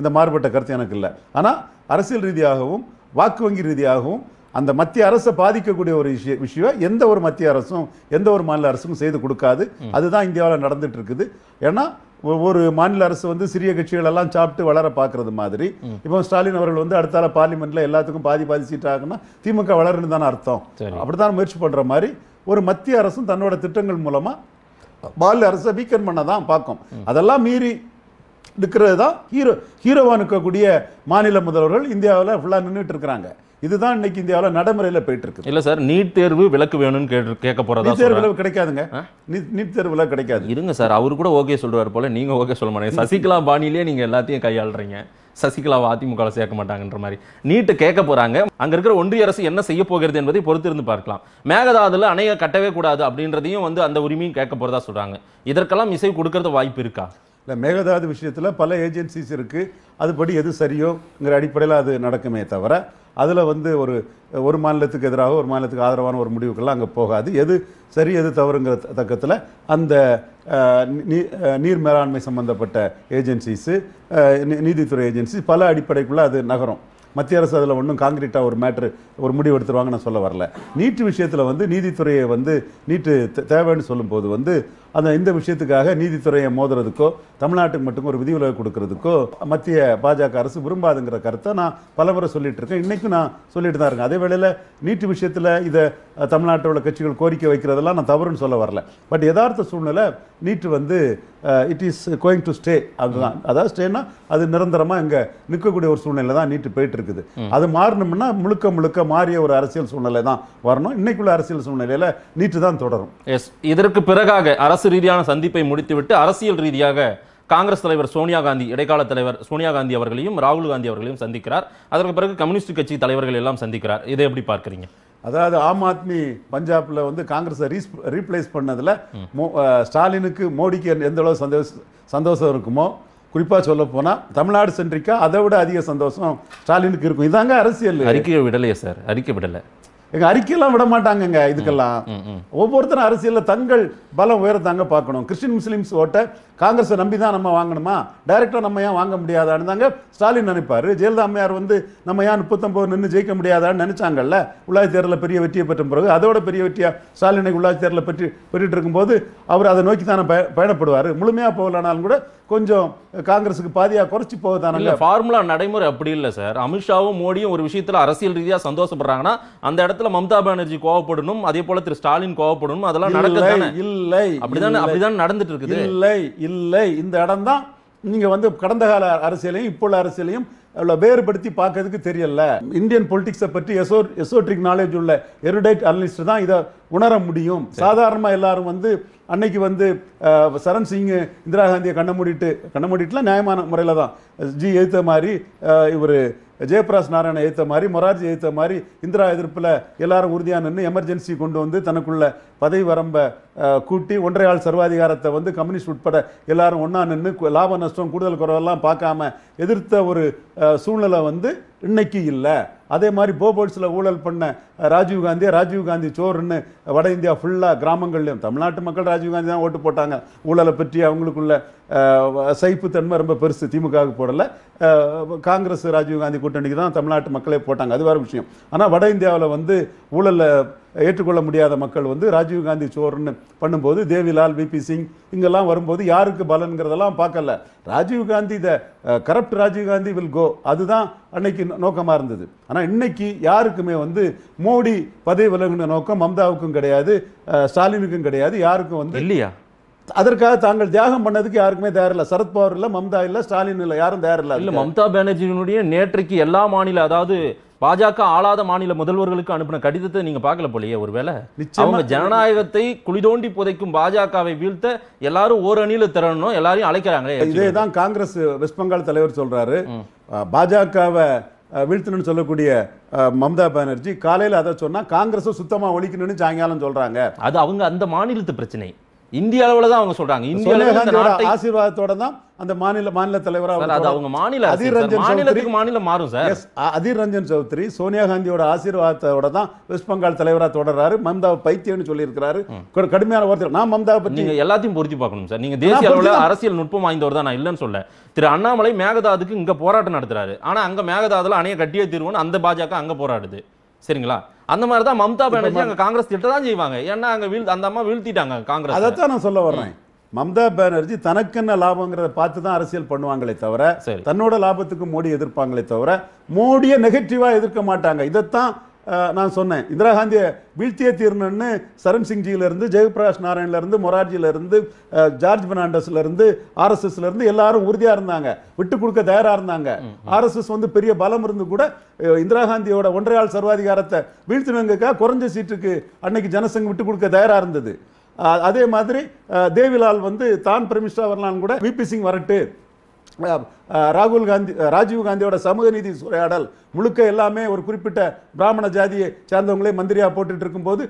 எந்த மாறுபட்ட கருத்து எனக்கு இல்லை. ஆனால் அரசியல் ரீதியாகவும் வாக்கு வங்கி ரீதியாகவும் அந்த மத்திய அரசை பாதிக்கக்கூடிய ஒரு விஷயம் எந்த ஒரு மத்திய அரசும் எந்த ஒரு மாநில அரசும் செய்து கொடுக்காது. அதுதான் இந்தியாவில் நடந்துட்டு இருக்குது. ஏன்னா ஒரு மாநில அரசு வந்து சிறிய கட்சிகள் எல்லாம் சாப்பிட்டு வளர பார்க்கறது மாதிரி இப்போ ஸ்டாலின் அவர்கள் வந்து அடுத்தால பார்லிமெண்ட்ல எல்லாத்துக்கும் பாதி சீட் ஆகுன்னா திமுக வளருன்னு தானே அர்த்தம். அப்படித்தான் முயற்சி பண்ற மாதிரி ஒரு மத்திய அரசும் தன்னோட திட்டங்கள் மூலமா மாநில அரசை வீக்கன் பண்ண தான் பார்க்கும். அதெல்லாம் மீறி இருக்கிறது தான் ஹீரோவா நிற்கக்கூடிய மாநில முதல்வர்கள் இந்தியாவில் ஃபுல்லாக நின்றுட்டு இருக்கிறாங்க. இதுதான் இன்னைக்கு இந்தியாவில் நடைமுறையில் போயிட்டு இருக்கு. இல்லை சார், நீட் தேர்வு விலக்கு வேணும்னு கேட்க போறதா? தேர்வு விலக்கு கிடைக்காதுங்க. நீட் தேர்வு விலக்கு கிடைக்காது. இருங்க சார், அவரு கூட ஓகே சொல்றாரு போல, நீங்க ஓகே சொல்ல மாட்டீங்க. சசிகலா பாணியிலே நீங்க எல்லாத்தையும் கையாளுறீங்க. சசிகலாவை அதிமுகவில் சேர்க்க மாட்டாங்கன்ற மாதிரி நீட்டை கேட்க போகிறாங்க. அங்கே இருக்கிற ஒன்றிய அரசு என்ன செய்ய போகிறது என்பதை பொறுத்திருந்து பார்க்கலாம். மேகதாதுல அணையை கட்டவே கூடாது அப்படின்றதையும் வந்து அந்த உரிமையும் கேட்க போகிறதா சொல்கிறாங்க. இதற்கெல்லாம் இசை கொடுக்கறது வாய்ப்பு இருக்கா? இல்லை, மேகதாது விஷயத்தில் பல ஏஜென்சிஸ் இருக்குது. அதுபடி எது சரியோங்கிற அடிப்படையில் அது நடக்குமே தவிர அதில் வந்து ஒரு மாநிலத்துக்கு எதிராக ஒரு மாநிலத்துக்கு ஆதரவான ஒரு முடிவுக்கெல்லாம் அங்கே போகாது. எது சரி எது தவறுங்கிற தக்கத்தில் அந்த நீர் மேலாண்மை சம்பந்தப்பட்ட ஏஜென்சிஸு, நீதித்துறை ஏஜென்சி பல அடிப்படைக்குள்ளே அது நகரும். மத்திய அரசு அதில் ஒன்றும் காங்கிரீட்டா ஒரு மேட்ரு ஒரு முடிவு எடுத்துருவாங்க நான் சொல்ல வரல. நீட்டு விஷயத்தில் வந்து நீதித்துறையை வந்து நீட்டு தேவைன்னு சொல்லும்போது வந்து அந்த இந்த விஷயத்துக்காக நீதித்துறையை மோதுறதுக்கோ தமிழ்நாட்டுக்கு மட்டும் ஒரு விதிவிலக்கு கொடுக்கறதுக்கோ மத்திய பாஜக அரசு விரும்பாதுங்கிற கருத்தை நான் பலமுறை சொல்லிட்டு இருக்கேன், இன்னைக்கும் நான் சொல்லிட்டு தான் இருக்கேன். அதே வேளையில் நீட்டு விஷயத்தில் இதை தமிழ்நாட்டில் உள்ள கட்சிகள் கோரிக்கை வைக்கிறதெல்லாம் நான் தவறுன்னு சொல்ல வரல. பட் யதார்த்த சூழ்நிலை நீட்டு வந்து it is going to stay, அதுதான். அதாவது ஸ்டேன்னா அது நிரந்தரமாக இங்கே நிற்கக்கூடிய ஒரு சூழ்நிலை தான் நீட்டு போயிட்டு இருக்குது. அது மாறணும்னா முழுக்க முழுக்க மாறிய ஒரு அரசியல் சூழ்நிலை தான் வரணும். இன்னைக்குள்ள அரசியல் சூழ்நிலையில் நீட்டு தான் தொடரும். எஸ், இதற்கு பிறகாக அரசு ரீதியான சந்திப்பை முடித்துவிட்டு அரசியல் ரீதியாக காங்கிரஸ் தலைவர் சோனியா காந்தி, இடைக்கால தலைவர் சோனியா காந்தி அவர்களையும் ராகுல் காந்தி அவர்களையும் சந்திக்கிறார். அதற்கு பிறகு கம்யூனிஸ்ட் கட்சி தலைவர்கள் எல்லாம் சந்திக்கிறார். இதை எப்படி பார்க்குறீங்க? அதாவது ஆம் ஆத்மி பஞ்சாப்ல வந்து காங்கிரஸை ரீப்ளேஸ் பண்ணதுல ஸ்டாலினுக்கு மோடிக்கு எந்த அளவு சந்தோஷம் இருக்குமோ, குறிப்பாக சொல்ல போனால் தமிழ்நாடு சென்றிக்கா அதை விட அதிக சந்தோஷம் ஸ்டாலினுக்கு இருக்கும். இதாங்க அரசியல். அறிக்கை விடலையே சார், அறிக்கை விடலை. எங்கள் அறிக்கையெல்லாம் விட மாட்டாங்கங்க. இதுக்கெல்லாம் ஒவ்வொருத்தரும் அரசியலில் தங்கள் பலம் உயரத்தாங்க பார்க்கணும். கிறிஸ்டின் முஸ்லீம்ஸ் ஓட்ட காங்கிரஸை நம்பி தான் நம்ம வாங்கணுமா, டைரெக்டாக நம்ம ஏன் வாங்க முடியாதான்னு தாங்க ஸ்டாலின் நினைப்பார். ஜெயலலிதா அம்மையார் வந்து நம்ம ஏன் 39 நின்று ஜெயிக்க முடியாதான்னு நினைச்சாங்கல்ல. உள்ளாட்சி தேர்தலில் பெரிய வெற்றியை பெற்ற பிறகு அதோட பெரிய வெற்றியாக ஸ்டாலினை உள்ளாட்சி தேர்தலில் பெற்றுட்டு இருக்கும்போது அவர் அதை நோக்கி தானே பயணப்படுவார். முழுமையாக போகலனாலும் கூட கொஞ்சம் காங்கிரஸுக்கு பாதியாக குறைச்சி போகுதான ஃபார்முலா நடைமுறை அப்படி இல்லை சார். அமித்ஷாவும் மோடியும் ஒரு விஷயத்தில் அரசியல் ரீதியாக சந்தோஷப்படுறாங்கன்னா அந்த இடத்துல மம்தா பானர்ஜி கோவப்படணும், அதே போல திரு ஸ்டாலின் கோவப்படணும். அதெல்லாம் நடக்குது இல்லை, அப்படிதான் நடந்துட்டு இருக்குது. இல்லை இல்லை, இந்த இடம் தான் நீங்க வந்து கடந்த கால அரசியலையும் இப்போ உள்ள அரசியலையும் வேறுபடுத்தி பார்க்கறதுக்கு தெரியல. இந்தியன் பொலிட்டிக்ஸை பற்றி எசோட்ரிக் நாலேஜ் உள்ள எருடைட் அனலிஸ்ட் தான் இதை உணர முடியும். சாதாரணமாக எல்லாரும் வந்து அன்னைக்கு வந்து சரண் சிங் இந்திரா காந்தியை கண்ண மூடிட்டுலாம் நியாயமான முறையில் தான் ஜி எழுத்த மாதிரி, இவர் ஜெயபிரகாஷ் நாராயண எழுத்த மாதிரி, மொரார்ஜி எழுத்த மாதிரி இந்திரா எதிர்ப்பில் எல்லாரும் உறுதியாக நின்று எமர்ஜென்சி கொண்டு வந்து தனக்குள்ள பதவி வரம்பை கூட்டி ஒன்றையாள் சர்வாதிகாரத்தை வந்து கம்யூனிஸ்ட் உட்பட எல்லாரும் ஒன்றா நின்று லாப நஷ்டம் கூடுதல் குறைவெல்லாம் பார்க்காம எதிர்த்த ஒரு சூழ்நிலை வந்து இன்னைக்கு இல்லை. அதே மாதிரி போபோல்ஸில் ஊழல் பண்ண ராஜீவ்காந்தியை ராஜீவ்காந்தி சோறுன்னு வட இந்தியா ஃபுல்லாக கிராமங்கள்லையும் தமிழ்நாட்டு மக்கள் ராஜீவ்காந்தி தான் ஓட்டு போட்டாங்க. ஊழலை பற்றி அவங்களுக்குள்ள சைப்புத்தன்மை ரொம்ப பெருசு. திமுகவுக்கு போடலை, காங்கிரஸ் ராஜீவ்காந்தி கூட்டணிக்கு தான் தமிழ்நாட்டு மக்களே போட்டாங்க. அது வேறு விஷயம். ஆனால் வட இந்தியாவில் வந்து ஊழலை ஏற்றுக்கொள்ள முடியாத மக்கள் வந்து ராஜீவ்காந்தி சோர்னு பண்ணும்போது தேவிலால், விபி சிங் இங்கெல்லாம் வரும்போது யாருக்கு பலன்கிறதெல்லாம் பார்க்கல. Rajiv Gandhi the corrupt Rajiv Gandhi will go, அதுதான் அன்னைக்கு நோக்கமாக இருந்தது. ஆனால் இன்னைக்கு யாருக்குமே வந்து மோடி பதவி விலகுன நோக்கம் மம்தாவுக்கும் கிடையாது, ஸ்டாலினுக்கும் கிடையாது, யாருக்கும் வந்து இல்லையா. அதற்காக தாங்கள் தியாகம் பண்ணதுக்கு யாருக்குமே தயாரில்லை. சரத்பவார் இல்லை, மம்தா இல்லை, ஸ்டாலின் இல்லை, யாரும் தயாரில்லை. இல்லை, மம்தா பானர்ஜியினுடைய நேற்றைக்கு எல்லா மாநில, அதாவது பாஜக ஆளாத மாநில முதல்வர்களுக்கு அனுப்பின கடிதத்தை நீங்க பார்க்கல போலயே. ஒருவேளை அவங்க ஜனநாயகத்தை குளிதோண்டி புதைக்கும் பாஜகவை வீழ்த்த எல்லாரும் ஓர் அணியில திரணும், எல்லாரையும் அழைக்கிறாங்க. இதே தான் காங்கிரஸ் வெஸ்ட் பெங்கால் தலைவர் சொல்றாரு. பாஜகவை வீழ்த்தணும்னு சொல்லக்கூடிய மம்தா பானர்ஜி காலையில் அதை சொன்னா காங்கிரஸை சுத்தமா ஒழிக்கணும்னு சாயங்காலம் சொல்றாங்க. அது அவங்க அந்த மாநிலத்து பிரச்சனை. இந்திய அளவில் தான் அவங்க சொல்றாங்க. இந்திய ஆசீர்வாதத்தோட தான் அந்த மாநில தலைவராக அதீர் ரஞ்சன் சௌத்ரி சோனியா காந்தியோட ஆசீர்வாதத்தோட தான் வெஸ்ட் பெங்கால் தலைவராக தொடர்றாரு. மம்தாவை பைத்தியம்னு சொல்லியிருக்காரு, கடுமையான வார்த்தை. நான் மம்தாவை பற்றி எல்லாத்தையும் பொருத்தி பார்க்கணும் சார். நீங்க தேசிய அளவில் அரசியல் நுட்பம் வாய்ந்தவர் தான், நான் இல்லைன்னு சொல்ல. திரு அண்ணாமலை மேகதாதுக்கு இங்க போராட்டம் நடத்துறாரு, ஆனா அங்க மேகதாதுல அணைய கட்டியே தீர்வுன்னு அந்த பாஜக அங்க போராடுது. சரிங்களா? அந்த மாதிரி தான் மம்தா பானர்ஜி அங்கே காங்கிரஸ் திட்ட தான் செய்வாங்க. ஏன்னா அங்கே அந்த அம்மா வீழ்த்திட்டாங்க காங்கிரஸ். அதைத்தான் நான் சொல்ல வர்றேன். மம்தா பானர்ஜி தனக்கென்ன லாபங்கிறத பார்த்து தான் அரசியல் பண்ணுவாங்களே தவிர தன்னோட லாபத்துக்கு மோடி எதிர்ப்பாங்களே தவிர மோடியை நெகட்டிவாக எதிர்க்க மாட்டாங்க. இதைத்தான் நான் சொன்னேன். இந்திரா காந்தியை வீழ்த்திய தீர்ணன்னு சரண் சிங்ஜியிலேருந்து, ஜெயபிரகாஷ் நாராயண்லேருந்து, மொரார்ஜியிலேருந்து, ஜார்ஜ் பெர்னாண்டஸ்லேருந்து, ஆர்எஸ்எஸ்லேருந்து எல்லாரும் உறுதியாக இருந்தாங்க, விட்டு கொடுக்க தயாராக இருந்தாங்க. ஆர்எஸ்எஸ் வந்து பெரிய பலம் இருந்து கூட இந்திரா காந்தியோட ஒன்றையாள் சர்வாதிகாரத்தை வீழ்த்தினவங்கக்காக குறைஞ்ச சீட்டுக்கு அன்னைக்கு ஜனசங்கம் விட்டு கொடுக்க தயாராக இருந்தது. அதே மாதிரி தேவிலால் வந்து தான் பிரமிஷ்டா வரலான்னு கூட விபி சிங் வரட்டு, ராஜீவ்காந்தியோட சமூக நீதி உரையாடல் முழுக்க எல்லாமே ஒரு குறிப்பிட்ட பிராமண ஜாதியை சார்ந்தவங்களே மந்திரியாக போட்டுட்டு இருக்கும்போது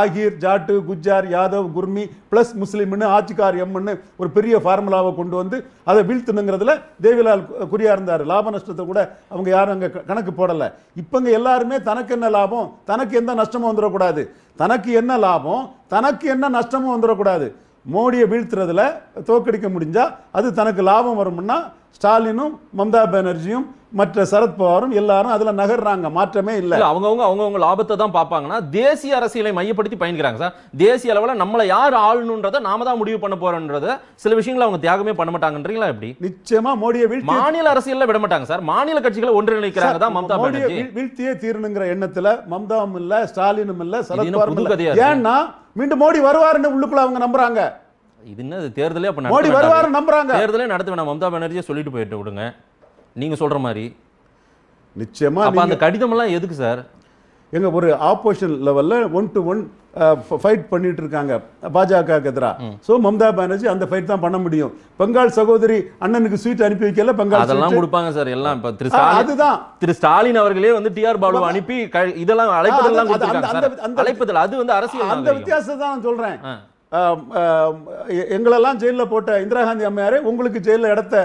ஆகிர், ஜாட்டு, குஜார், யாதவ், குர்மி பிளஸ் முஸ்லீம்னு ஆச்சிக்கார் எம்னு ஒரு பெரிய ஃபார்முலாவை கொண்டு வந்து அதை வீழ்த்துணுங்கிறதுல தேவிலால் குறியா இருந்தார். லாப நஷ்டத்தை கூட அவங்க யாரும் அங்கே கணக்கு போடலை. இப்போங்க எல்லாருமே தனக்கு என்ன லாபம், தனக்கு எந்த நஷ்டமும் வந்துடக்கூடாது, தனக்கு என்ன லாபம், தனக்கு என்ன நஷ்டமும் வந்துடக்கூடாது, மோடியை வீழ்த்துறதுல தோக்கடிக்க முடிஞ்சா அது தனக்கு லாபம் வரும்னா ஸ்டாலினும் மம்தா பானர்ஜியும் மற்ற சரத்பவாரும் எல்லாரும் அதுல நகர்றாங்க, மாற்றமே இல்லை. அவங்கவுங்க அவங்கவுங்க லாபத்தை தான் பார்ப்பாங்கன்னா தேசிய அரசியலை மையப்படுத்தி பயணிக்கிறாங்க சார். தேசிய அளவில் நம்மளை யார் ஆளுன்றதை நாம தான் முடிவு பண்ண போறோன்றத சில விஷயங்களை அவங்க தியாகமே பண்ண மாட்டாங்கன்றீங்களா? எப்படி நிச்சயமா மோடியை வீழ்த்தி மாநில அரசியல்ல விட மாட்டாங்க சார். மாநில கட்சிகளை ஒன்றிணைக்கிறாங்க தான் மம்தா பானர்ஜி. வீழ்த்தியே தீரணுங்கிற எண்ணத்துல மம்தாவும் இல்ல ஸ்டாலினும் இல்ல சரத்பவாரும் இல்ல. ஏன்னா மீண்டும் மோடி வருவாருன்னு உள்ளுக்குள்ள அவங்க நம்புறாங்க. இது என்ன தேர்தலே அப்ப மோடி வருவாரு நம்புறாங்க. தேர்தலே நடத்த வேணாம், மம்தா பானர்ஜியை சொல்லிட்டு போயிட்டு விடுங்க நீங்க சொல்ற மாதிரி. நிச்சயமா அப்ப அந்த கடிதம் எல்லாம் எதுக்கு சார்? எங்க ஒரு ஆப்போசிஷன் லெவல்ல 1-to-1 ஃபைட் பண்ணிட்டு இருக்காங்க பாஜக எதிராக. சோ மம்தா பானர்ஜி அந்த ஃபைட் தான் பண்ண முடியும். பெங்கால் சகோதரி அண்ணனுக்கு ஸ்வீட் அனுப்பி வைக்கல, பெங்கால் அதெல்லாம் கொடுப்பாங்க சார் எல்லாம். இப்ப திரு அதுதான் திரு ஸ்டாலின் அவர்களே வந்து டிஆர் பாலு அனுப்பி இதெல்லாம் அழைப்பதெல்லாம் கொடுத்தாங்க சார். அந்த அழைப்பதல அது வந்து அரசியல் அந்த வித்தியாசம் தான் நான் சொல்றேன். எங்களெல்லாம் ஜெயிலில் போட்ட இந்திரா காந்தி அம்மையாரே உங்களுக்கு ஜெயிலில் இடத்த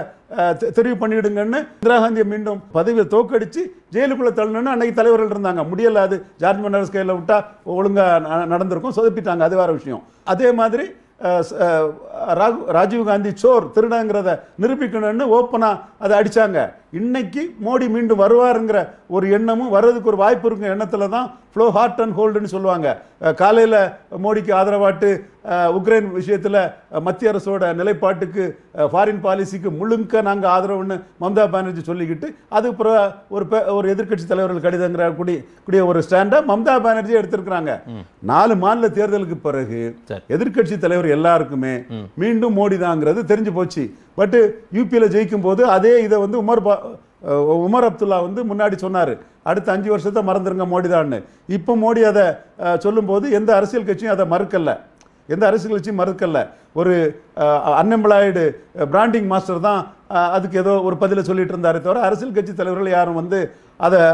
தெரிவு பண்ணிவிடுங்கன்னு இந்திரா காந்தியை மீண்டும் பதவியில் தோக்கடிச்சு ஜெயிலுக்குள்ளே தள்ளணுன்னு அன்னைக்கு தலைவர்கள் இருந்தாங்க. முடியலை, அது ஜார்ஜ் பெர்னாண்டஸ் கையில் விட்டால் ஒழுங்காக நடந்திருக்கும், சொதப்பிட்டாங்க, அது வேறு விஷயம். அதே மாதிரி ராஜீவ்காந்தி சோர் திருடங்கிறத நிரூபிக்கணும்னு ஓப்பனாக அதை அடித்தாங்க. இன்னைக்கு மோடி மீண்டும் வருவாருங்கிற ஒரு எண்ணமும் வர்றதுக்கு ஒரு வாய்ப்பு இருக்குங்கிற எண்ணத்தில் தான் ஃப்ளோ ஹார்ட் அண்ட் ஹோல்டுன்னு சொல்லுவாங்க. காலையில் மோடிக்கு ஆதரவாட்டு உக்ரைன் விஷயத்தில் மத்திய அரசோட நிலைப்பாட்டுக்கு ஃபாரின் பாலிசிக்கு முழுக்க நாங்கள் ஆதரவுன்னு மம்தா பானர்ஜி சொல்லிக்கிட்டு அதுக்கப்புறம் ஒரு எதிர்கட்சி தலைவர்கள் கடிதங்கிற கூடிய ஒரு ஸ்டாண்டை மம்தா பானர்ஜி எடுத்திருக்கிறாங்க. 4 மாநில தேர்தலுக்கு பிறகு எதிர்கட்சி தலைவர் எல்லாருக்குமே மீண்டும் மோடி தாங்கிறது தெரிஞ்சு போச்சு. பட் யூபியில் ஜெயிக்கும் போது அதே இதை வந்து உமர் அப்துல்லா வந்து முன்னாடி சொன்னார், அடுத்த 5 வருஷத்தை மறந்துருங்க மோடி தான்னு. இப்போ மோடி அதை சொல்லும்போது எந்த அரசியல் கட்சியும் அதை மறுக்கலை, எந்த அரசியல் கட்சியும் மறுக்கலை. ஒரு அன்எம்ப்ளாய்டு பிராண்டிங் மாஸ்டர் தான் அதுக்கு ஏதோ ஒரு பதிலை சொல்லிட்டு இருந்தாரே தவிர அரசியல் கட்சி தலைவர்கள் யாரும் வந்து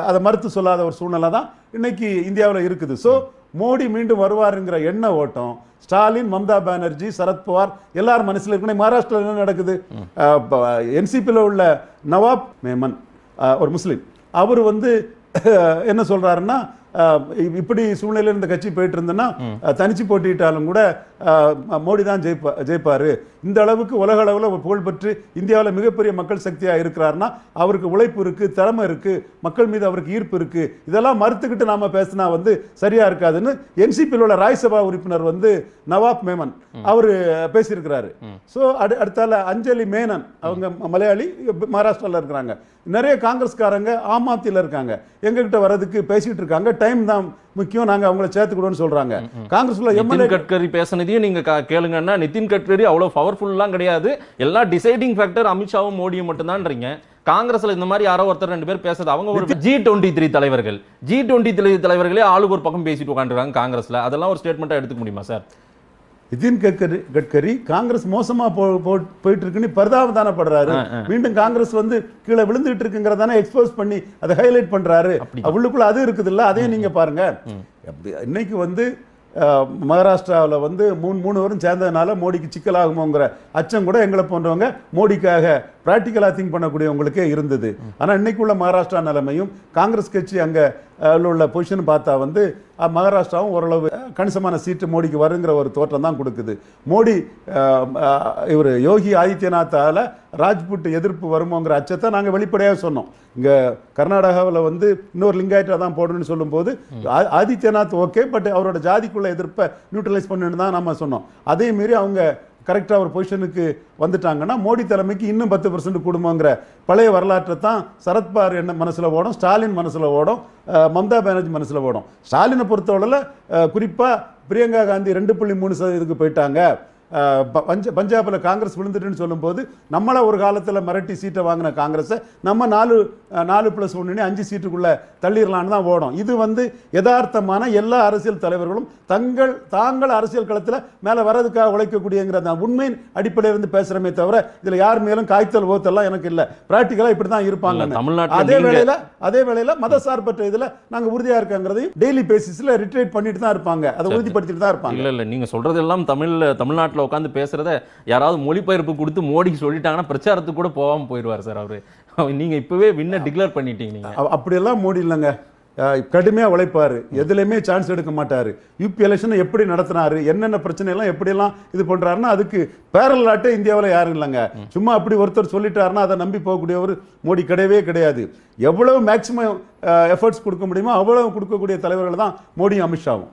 அதை மறுத்து சொல்லாத ஒரு சூழ்நிலை தான் இன்னைக்கு இந்தியாவில் இருக்குது. ஸோ மோடி மீண்டும் வருவாருங்கிற எண்ண ஓட்டம் ஸ்டாலின், மம்தா பானர்ஜி, சரத்பவார் எல்லாரும் மனசில் இருக்குன்னு. மகாராஷ்டிரா என்ன நடக்குது? என்சிபியில் உள்ள நவாப் மேமன் ஒரு முஸ்லீம், அவர் வந்து என்ன சொல்றாருன்னா, இப்படி சூழ்நிலையில் இருந்த கட்சி போயிட்டு இருந்தேன்னா தனிச்சு போட்டிட்டாலும் கூட மோடி தான் ஜெயிப்பாரு. இந்த அளவுக்கு உலக அளவில் புகழ்பெற்று இந்தியாவில் மிகப்பெரிய மக்கள் சக்தியாக இருக்கிறாருன்னா அவருக்கு உழைப்பு இருக்கு, திறமை இருக்கு, மக்கள் மீது அவருக்கு ஈர்ப்பு இருக்கு. இதெல்லாம் மறுத்துக்கிட்டு நாம பேசினா வந்து சரியா இருக்காதுன்னு என்சிபியில் உள்ள ராஜ்யசபா உறுப்பினர் வந்து நவாப் மேமன் அவர் பேசியிருக்கிறாரு. ஸோ அடுத்தால அஞ்சலி மேனன், அவங்க மலையாளி, மகாராஷ்டிராவில் இருக்கிறாங்க. நிறைய காங்கிரஸ்காரங்க ஆம் ஆத்மியில் இருக்காங்க, எங்ககிட்ட வர்றதுக்கு பேசிட்டு இருக்காங்க. டைம் தான் முக்கியம், நாங்க அவங்கள சேர்த்துக்கிடுவோம்னு சொல்றாங்க. காங்கிரஸ்ல நிதின் கட்கரி பேசினதையும் நீங்க கேளுங்கன்னா, நிதின் கட்கரி அவ்வளவு பவர்ஃபுல்லாம் கிடையாது. எல்லா டிசைடிங் ஃபேக்டர் அமித்ஷாவும் மோடியும் மட்டும்தான்றீங்க. காங்கிரஸ்ல இந்த மாதிரி யாரோ ஒருத்தர் 2 பேர் பேசுறது. அவங்க ஒரு G23 தலைவர்கள், G20 தலைவர்களே ஆளுக்கு ஒரு பக்கம் பேசிட்டு உட்காந்துருக்காங்க காங்கிரஸ்ல. அதெல்லாம் ஒரு ஸ்டேட்மெண்ட்டாக எடுத்துக்க முடியுமா சார்? நிதின் கட்கரி காங்கிரஸ் மோசமா போயிட்டு இருக்குன்னு பரிதாபதானப்படுறாரு. மீண்டும் காங்கிரஸ் வந்து கீழே விழுந்துட்டு இருக்குங்கிறதான எக்ஸ்போஸ் பண்ணி அதை ஹைலைட் பண்றாரு. உள்ளுக்குள்ள அது இருக்குது இல்ல, அதையும் நீங்க பாருங்க. இன்னைக்கு வந்து மகாராஷ்டிராவில் வந்து 3 பேரும் சேர்ந்ததுனால மோடிக்கு சிக்கலாகுமோங்கிற அச்சம் கூட எங்களை போன்றவங்க மோடிக்காக ப்ராக்டிக்கலாக திங்க் பண்ணக்கூடியவங்களுக்கே இருந்தது. ஆனால் இன்னைக்கு உள்ள மகாராஷ்டிரா நிலைமையும் காங்கிரஸ் கட்சி அங்கே உள்ள பொசிஷன் பார்த்தா வந்து மகாராஷ்டிராவும் ஓரளவு கணிசமான சீட்டு மோடிக்கு வருங்கிற ஒரு தோற்றம் தான் கொடுக்குது. மோடி இவர் யோகி ஆதித்யநாத்தால் ராஜ்புட் எதிர்ப்பு வருமோங்கிற அச்சத்தை நாங்கள் வெளிப்படையாக சொன்னோம். இங்கே கர்நாடகாவில் வந்து இன்னொரு லிங்காயிட்டாக தான் போடணும்னு சொல்லும்போது ஆதித்யநாத் ஓகே, பட் அவரோட ஜாதிக்குள்ள எதிர்ப்பை நியூட்ரலைஸ் பண்ணணுன்னு தான் நம்ம சொன்னோம். அதே மாரி அவங்க கரெக்டாக ஒரு பொசிஷனுக்கு வந்துட்டாங்கன்னா மோடி தலைமைக்கு இன்னும் 10% கூடுமாங்கிற பழைய வரலாற்றை தான் சரத்பவார் என்ன மனசில் ஓடும், ஸ்டாலின் மனசில் ஓடும், மம்தா பானர்ஜி மனசில் ஓடும். ஸ்டாலினை பொறுத்தவரையில் குறிப்பாக பிரியங்கா காந்தி 2.3% போயிட்டாங்க. பஞ்சாபில் காங்கிரஸ் விழுந்துட்டுன்னு சொல்லும்போது நம்மளை ஒரு காலத்தில் மிரட்டி சீட்டை வாங்கின காங்கிரஸை நம்ம 4+1 5 சீட்டுக்குள்ளே தள்ளிடலான்னு தான் ஓடும். இது வந்து யதார்த்தமான எல்லா அரசியல் தலைவர்களும் தாங்கள் அரசியல் களத்தில் மேலே வர்றதுக்காக உழைக்கக்கூடியங்கிற அந்த உண்மையின் அடிப்படையிலிருந்து பேசுகிறமே தவிர இதில் யார் மேலும் காய்த்தல் ஓத்தெல்லாம் எனக்கு இல்லை, ப்ராக்டிக்கலாக இப்படி தான் இருப்பாங்க. அதே வேளையில் மதசார்பற்ற இதில் நாங்கள் உறுதியாக இருக்காங்கிறதையும் டெய்லி பேசிஸில் ரிட்ரீட் பண்ணிட்டு தான் இருப்பாங்க, அதை உறுதிப்படுத்திட்டு தான் இருப்பாங்க. இல்லை, நீங்கள் சொல்கிறது எல்லாம் தமிழ்நாட்டில் உட்காந்து பேசுறத யாராவது மொழிபெயர்ப்பு கொடுத்து மோடிக்கு சொல்லிட்டாங்கன்னா பிரச்சாரத்துக்கு கூட போகாம போயிடுவார் சார் அவரு. நீங்க இப்பவே வின்னர் டிக்ளேர் பண்ணிட்டீங்க. அப்படியெல்லாம் மோடி இல்லைங்க, கடுமையா உழைப்பாரு எதிலயுமே சான்ஸ் எடுக்க மாட்டாரு யுபி எலெக்ஷனை எப்படி நடத்தினாரு என்னென்ன பிரச்சனை எல்லாம் எப்படி எல்லாம் இது பண்றாருன்னா அதுக்கு பேரல் ஆட்டே இந்தியாவில யாரும் இல்லைங்க சும்மா அப்படி ஒருத்தர் சொல்லிட்டாருன்னா அதை நம்பி போகக்கூடிய ஒரு மோடி கிடையவே கிடையாது எவ்வளவு மேக்சிமம் எஃபர்ட்ஸ் கொடுக்க முடியுமோ அவ்வளவு கொடுக்கக்கூடிய தலைவர்கள் தான் மோடியும் அமித்ஷாவும்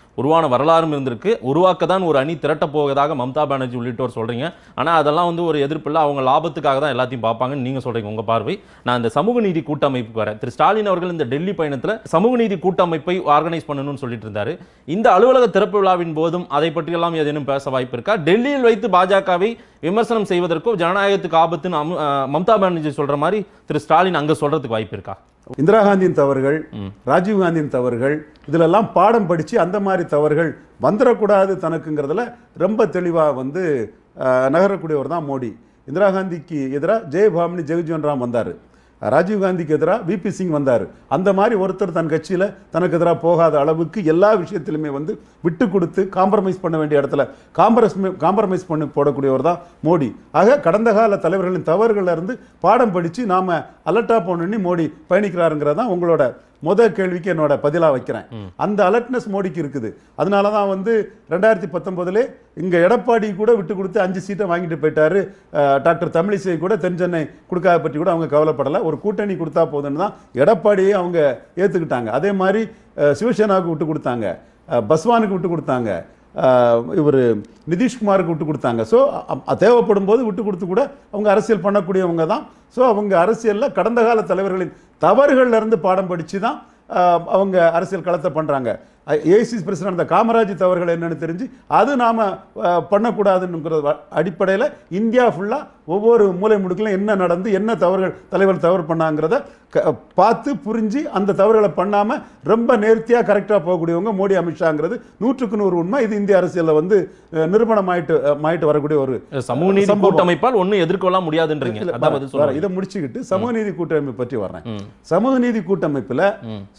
உருவான வரலாறும் இருந்திருக்கு உருவாக்க தான் ஒரு அணி திரட்ட போவதாக மம்தா பானர்ஜி உள்ளிட்டோர் சொல்கிறீங்க ஆனால் அதெல்லாம் வந்து ஒரு எதிர்ப்பில்லை அவங்க லாபத்துக்காக தான் எல்லாத்தையும் பார்ப்பாங்கன்னு நீங்கள் சொல்கிறீங்க உங்கள் பார்வை நான் இந்த சமூக நீதி கூட்டமைப்பு வரேன் திரு ஸ்டாலின் அவர்கள் இந்த டெல்லி பயணத்தில் சமூக நீதி கூட்டமைப்பை ஆர்கனைஸ் பண்ணணும்னு சொல்லிட்டு இருந்தார் இந்த அலுவலக திறப்பு விழாவின் போதும் அதை பற்றியெல்லாம் ஏதேனும் பேச வாய்ப்பு இருக்கா டெல்லியில் வைத்து பாஜகவை விமர்சனம் செய்வதற்கோ ஜனநாயகத்துக்கு ஆபத்துன்னு மம்தா பானர்ஜி சொல்கிற மாதிரி திரு ஸ்டாலின் அங்கே சொல்கிறதுக்கு வாய்ப்பு இருக்கா இந்திரா காந்தியின் தவறுகள் ராஜீவ்காந்தியின் தவறுகள் இதிலெல்லாம் பாடம் படித்து அந்த மாதிரி தவறுகள் வந்துடக்கூடாது தனக்குங்கிறதுல ரொம்ப தெளிவாக வந்து நகரக்கூடியவர் தான் மோடி இந்திரா காந்திக்கு எதிராக ஜெயபாமினி ஜெகஜீவன் ராம் வந்தார் ராஜீவ்காந்திக்கு எதிராக விபி சிங் வந்தார் அந்த மாதிரி ஒருத்தர் தன் கட்சியில் தனக்கு எதிராக போகாத அளவுக்கு எல்லா விஷயத்திலுமே வந்து விட்டு கொடுத்து காம்ப்ரமைஸ் பண்ண வேண்டிய இடத்துல காம்ப்ரமைஸ் பண்ணி போடக்கூடியவர் தான் மோடி ஆக கடந்த கால தலைவர்களின் தவறுகளில் இருந்து பாடம் படித்து நாம் அலர்ட்டாக போனோன்னு மோடி பயணிக்கிறாருங்கிறதான் உங்களோட முதல் கேள்விக்கு என்னோட பதிலாக வைக்கிறேன் அந்த அலர்ட்னஸ் மோடிக்கு இருக்குது அதனால தான் வந்து 2019 இங்கே எடப்பாடி கூட விட்டு கொடுத்து 5 சீட்டை வாங்கிட்டு போயிட்டாரு டாக்டர் தமிழிசை கூட தென்சென்னை கொடுக்காத பற்றி கூட அவங்க கவலைப்படலை ஒரு கூட்டணி கொடுத்தா போதுன்னு தான் எடப்பாடியை அவங்க ஏற்றுக்கிட்டாங்க அதே மாதிரி சிவசேனாவுக்கு விட்டு கொடுத்தாங்க பஸ்வானுக்கு விட்டு கொடுத்தாங்க இவர் நிதிஷ்குமாருக்கு விட்டு கொடுத்தாங்க ஸோ தேவைப்படும் போது விட்டு கொடுத்து கூட அவங்க அரசியல் பண்ணக்கூடியவங்க தான் ஸோ அவங்க அரசியலில் கடந்த கால தலைவர்களின் தவறுகள்லேருந்து பாடம் படித்து தான் அவங்க அரசியல் களத்தை பண்ணுறாங்க ஏசிஸ் பிரசிடண்ட் அந்த காமராஜ் தவறுகள் என்னென்னு தெரிஞ்சு அது நாம் பண்ணக்கூடாதுங்கிற அடிப்படையில் இந்தியா ஃபுல்லாக ஒவ்வொரு மூலை முடுக்கிலும் என்ன நடந்து என்ன தவறுகள் தலைவர் தவறு பண்ணாங்கிறத பார்த்து புரிஞ்சு அந்த தவறுகளை பண்ணாமல் ரொம்ப நேர்த்தியாக கரெக்டாக போகக்கூடியவங்க மோடி அமித்ஷாங்கிறது 100க்கு 100 உண்மை இது இந்திய அரசியலில் வந்து நிரூபணமாயிட்டு வரக்கூடிய ஒரு சமூக நீதி கூட்டமைப்பால் ஒன்றும் எதிர்கொள்ள முடியாதுன்றீங்க இதை முடிச்சுக்கிட்டு சமூக நீதி கூட்டமைப்பு பற்றி வர்றேன் சமூக நீதி கூட்டமைப்பில்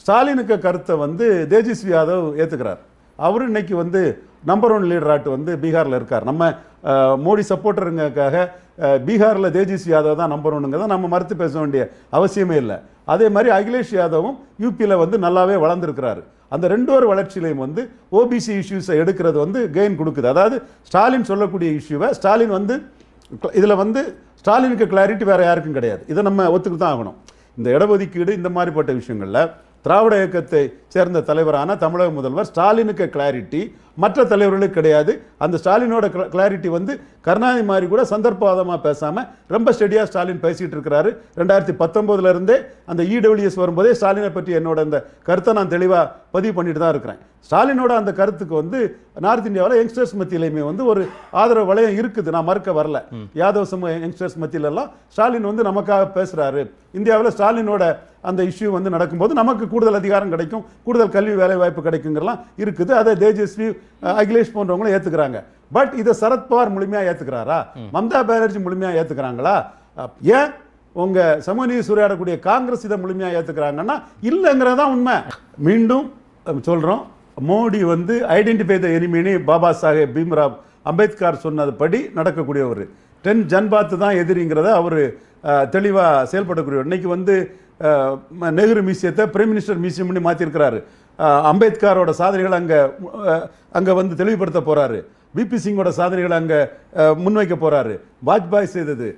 ஸ்டாலினுக்கு கருத்தை வந்து தேஜஸ்வி யாதவ் ஏற்றுக்கிறார் அவரு இன்னைக்கு வந்து நம்பர் 1 லீடராட்டு வந்து பீகாரில் இருக்கார் நம்ம மோடி சப்போர்ட்டருங்களுக்காக பீகாரில் தேஜஸ்வி யாதவ் தான் நம்பர் 1ங்கிறத நம்ம மறுத்து பேச வேண்டிய அவசியமே இல்லை அதே மாதிரி அகிலேஷ் யாதவும் யூபியில் வந்து நல்லாவே வளர்ந்துருக்கிறாரு அந்த 2 வளர்ச்சியிலையும் வந்து ஓபிசி இஷ்யூஸை எடுக்கிறது வந்து கெயின் கொடுக்குது அதாவது ஸ்டாலின் சொல்லக்கூடிய இஷ்யூவை ஸ்டாலின் வந்து இதில் வந்து ஸ்டாலினுக்கு கிளாரிட்டி வேறு யாருக்கும் கிடையாது இதை நம்ம ஒத்துக்கிட்டு தான் ஆகணும் இந்த இடஒதுக்கீடு இந்த மாதிரிப்பட்ட விஷயங்களில் திராவிட இயக்கத்தை சேர்ந்த தலைவரான தமிழக முதல்வர் ஸ்டாலினுக்கு கிளாரிட்டி மற்ற தலைவர்களுக்கு கிடையாது அந்த ஸ்டாலினோட கிளாரிட்டி வந்து கருணாநிதி மாதிரி கூட சந்தர்ப்பவாதமாக பேசாமல் ரொம்ப ஸ்டெடியாக ஸ்டாலின் பேசிகிட்டு இருக்கிறாரு 2019 அந்த இடபிள்யூஎஸ் வரும்போதே ஸ்டாலினை பற்றி என்னோட அந்த கருத்தை நான் தெளிவாக பதிவு பண்ணிட்டு தான் இருக்கிறேன் ஸ்டாலினோட அந்த கருத்துக்கு வந்து நார்த் இந்தியாவில் யங்ஸ்டர்ஸ் மத்தியிலையுமே வந்து ஒரு ஆதரவு வளையம் இருக்குது நான் மறுக்க வரல யாதவ் சமூக யங்ஸ்டர்ஸ் மத்தியிலெல்லாம் ஸ்டாலின் வந்து நமக்காக பேசுகிறாரு இந்தியாவில் ஸ்டாலினோட அந்த இஷ்யூ வந்து நடக்கும்போது நமக்கு கூடுதல் அதிகாரம் கிடைக்கும் கூடுதல் கல்வி வேலைவாய்ப்பு கிடைக்குங்கிறலாம் இருக்குது அதை தேஜஸ்வி அகிலேஷ் போன்றவங்களும் ஏற்றுக்கிறாங்க பட் இதை சரத்பவார் முழுமையாக ஏற்றுக்கிறாரா மம்தா பானர்ஜி முழுமையாக ஏற்றுக்கிறாங்களா ஏன் உங்கள் சமூக நீதி சூறையாடக்கூடிய காங்கிரஸ் இதை முழுமையாக ஏற்றுக்கிறாங்கன்னா இல்லைங்கிறதான் உண்மை மீண்டும் சொல்கிறோம் மோடி வந்து identify the enemy Baba Saheb Bhimrao Ambedkar சொன்னதுபடி நடக்கக்கூடியவர் 10 ஜன்பாத் தான் எதிரிங்கிறத அவர் தெளிவாக செயல்படக்கூடியவர் இன்னைக்கு வந்து நெஹ்ரு மியூசியத்தை பிரைம் மினிஸ்டர் மியூசியம்னு மாற்றிருக்கிறாரு அம்பேத்கரோட சாதனைகள் அங்கே வந்து தெளிவுபடுத்த போகிறாரு விபி சிங்கோட சாதனைகள் அங்கே முன்வைக்க போகிறாரு வாஜ்பாய் செய்தது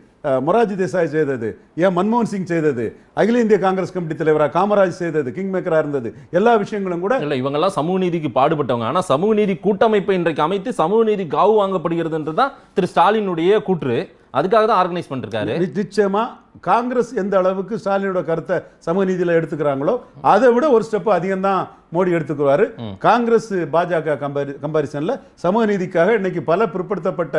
மொராஜி தேசாய் செய்தது மன்மோகன் சிங் செய்தது அகில இந்திய காங்கிரஸ் கமிட்டி தலைவராக காமராஜ் செய்தது கிங் மேக்கராக இருந்தது எல்லா விஷயங்களும் கூட இல்லை இவங்கெல்லாம் சமூக நீதிக்கு பாடுபட்டவங்க ஆனால் சமூக நீதி கூட்டமைப்பை இன்றைக்கு அமைத்து சமூக நீதி காவு வாங்கப்படுகிறதுன்றது தான் திரு ஸ்டாலினுடைய கூற்று அதுக்காக தான் ஆர்கனைஸ் பண்ணிருக்காரு நிச்சயமாக காங்கிரஸ் எந்த அளவுக்கு ஸ்டாலினோட கருத்தை சமூக நீதியில் எடுத்துக்கிறாங்களோ அதை விட ஒரு ஸ்டெப் அதிகம் தான் மோடி எடுத்துக்குவார் காங்கிரஸ் பாஜக கம்பாரிசனில் சமூக நீதிக்காக இன்னைக்கு பல பிற்படுத்தப்பட்ட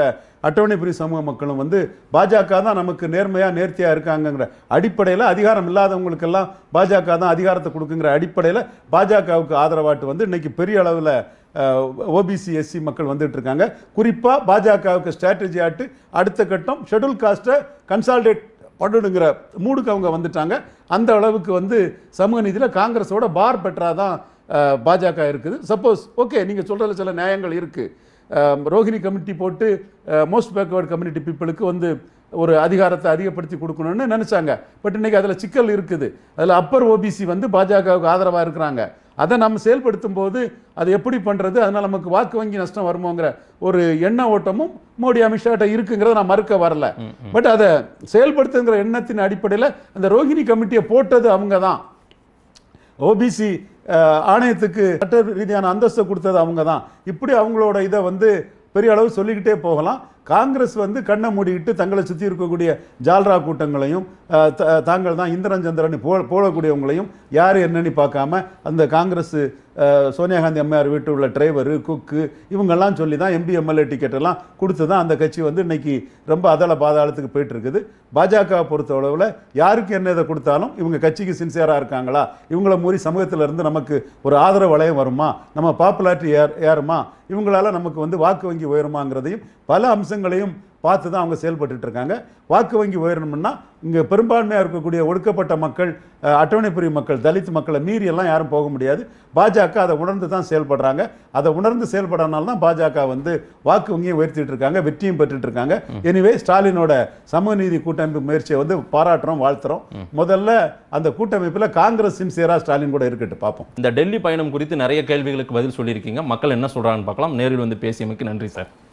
அட்டவணை பிரிவு சமூக மக்களும் வந்து பாஜக தான் நமக்கு நேர்மையாக நேர்த்தியாக இருக்காங்கங்கிற அடிப்படையில் அதிகாரம் இல்லாதவங்களுக்கெல்லாம் பாஜக தான் அதிகாரத்தை கொடுக்குங்கிற அடிப்படையில் பாஜகவுக்கு ஆதரவாட்டு வந்து இன்னைக்கு பெரிய அளவில் ஓபிசி எஸ்சி மக்கள் வந்துட்டு இருக்காங்க குறிப்பாக பாஜகவுக்கு ஸ்ட்ராட்டஜி ஆட்டு அடுத்த கட்டம் ஷெட்யூல் காஸ்ட்டை கன்சால்டேட் பண்ணுங்கிற மூடுக்கு அவங்க வந்துட்டாங்க அந்த அளவுக்கு வந்து சமூக நீதியில் காங்கிரஸோட பார் பெற்றா தான் பாஜக இருக்குது சப்போஸ் ஓகே நீங்கள் சொல்கிறதுல சில நியாயங்கள் இருக்குது Rohini community pote most backward community people வந்து ஒரு அதிகாரத்தை அறியப்படுத்தி கொடுக்கணும்னு நினைச்சாங்க. பட் இன்னைக்கு அதல சிக்கல் இருக்குது. அதல அப்பர் ஓபிசி வந்து பாஜகவுக்கு ஆதரவா இருக்காங்க. அத நாம செயல்படுத்தும்போது அது எப்படி பண்றது? அதனால நமக்கு வாக்கு வங்கி நஷ்டம் வருமோங்கற ஒரு எண்ண ஓட்டமும் மோடி அமித்ஷாட்ட இருக்குங்கறத நான் மறுக்க வரல. பட் அத செயல்படுத்துங்கற எண்ணத்தின் அடிப்படையில் அந்த ரோஹிணி கமிட்டியை போட்டது அவங்கதான். ஓபிசி ஆணையத்துக்கு சட்ட ரீதியான அந்தஸ்து கொடுத்தது அவங்கதான். இப்படி அவங்களோட இத வந்து பெரிய அளவு சொல்லிக்கிட்டே போகலாம். காங்கிரஸ் வந்து கண்ணை மூடிட்டு தங்களை சுத்தி இருக்கக்கூடிய ஜால்ரா கூட்டங்களையும் தாங்கள் தான் இந்திரன் சந்திரன் போடக்கூடியவங்களையும் யார் என்னன்னு பார்க்காம அந்த காங்கிரஸ் சோனியா காந்தி அம்மையார் வீட்டு உள்ள டிரைவர் குக்கு இவங்கெல்லாம் சொல்லி தான் எம்பி எம்எல்ஏ டிக்கெட் எல்லாம் கொடுத்து தான் அந்த கட்சி வந்து இன்னைக்கு ரொம்ப அதள பாதாளத்துக்கு போயிட்டு இருக்குது. பாஜக பொறுத்தளவில் யாருக்கு என்ன இதை கொடுத்தாலும் இவங்க கட்சிக்கு சின்சியராக இருக்காங்களா, இவங்கள மூறி சமூகத்திலிருந்து நமக்கு ஒரு ஆதரவு வளையம் வருமா, நம்ம பாப்புலாரிட்டி ஏறுமா, இவங்களால நமக்கு வந்து வாக்கு வங்கி உயருமாங்கிறதையும் பல அம்சங்களையும் பார்த்து தான் அவங்க செயல்பட்டு இருக்காங்க. வாக்கு வங்கி உயரணும்னா இங்கே பெரும்பான்மையாக இருக்கக்கூடிய ஒடுக்கப்பட்ட மக்கள், அட்டவணைப்புரிய மக்கள், தலித் மக்களை மீறி எல்லாம் யாரும் போக முடியாது. பாஜக அதை உணர்ந்து தான் செயல்படுறாங்க. அதை உணர்ந்து செயல்படனால தான் பாஜக வந்து வாக்கு வங்கியை உயர்த்திட்டு இருக்காங்க, வெற்றியும் பெற்றுட்டு இருக்காங்க. எனிவே ஸ்டாலினோட சமூக நீதி கூட்டமைப்பு முயற்சியை வந்து பாராட்டுறோம், வாழ்த்துறோம். முதல்ல அந்த கூட்டமைப்பில் காங்கிரஸ் சின்சியராக ஸ்டாலின் கூட இருக்கட்டு பார்ப்போம். இந்த டெல்லி பயணம் குறித்து நிறைய கேள்விகளுக்கு பதில் சொல்லியிருக்கீங்க. மக்கள் என்ன சொல்கிறாங்கன்னு பார்க்கலாம். நேரில் வந்து பேசியமைக்கு நன்றி சார்.